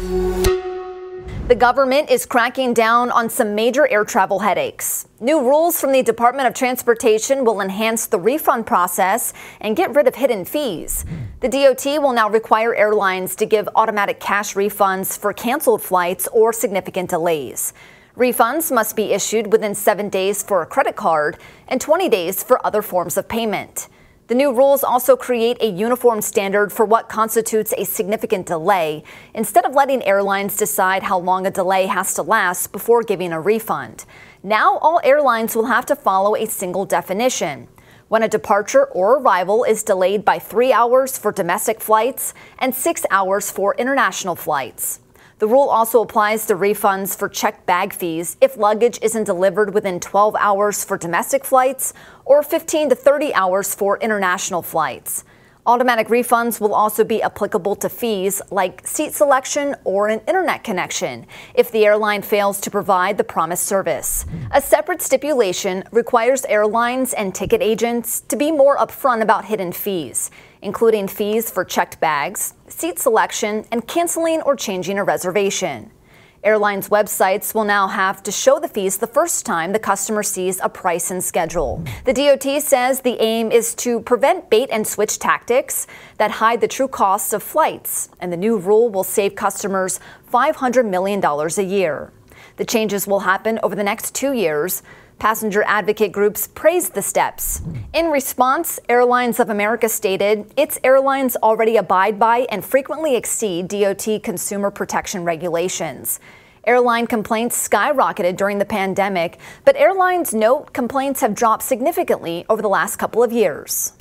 The government is cracking down on some major air travel headaches. New rules from the Department of Transportation will enhance the refund process and get rid of hidden fees. The DOT will now require airlines to give automatic cash refunds for canceled flights or significant delays. Refunds must be issued within 7 days for a credit card and 20 days for other forms of payment. The new rules also create a uniform standard for what constitutes a significant delay, instead of letting airlines decide how long a delay has to last before giving a refund. Now all airlines will have to follow a single definition. When a departure or arrival is delayed by 3 hours for domestic flights and 6 hours for international flights. The rule also applies to refunds for checked bag fees if luggage isn't delivered within 12 hours for domestic flights or 15 to 30 hours for international flights. Automatic refunds will also be applicable to fees like seat selection or an internet connection if the airline fails to provide the promised service. A separate stipulation requires airlines and ticket agents to be more upfront about hidden fees, including fees for checked bags, seat selection, and canceling or changing a reservation. Airlines' websites will now have to show the fees the first time the customer sees a price and schedule. The DOT says the aim is to prevent bait-and-switch tactics that hide the true costs of flights, and the new rule will save customers $500 million a year. The changes will happen over the next 2 years. Passenger advocate groups praised the steps. In response, Airlines of America stated its airlines already abide by and frequently exceed DOT consumer protection regulations. Airline complaints skyrocketed during the pandemic, but airlines note complaints have dropped significantly over the last couple of years.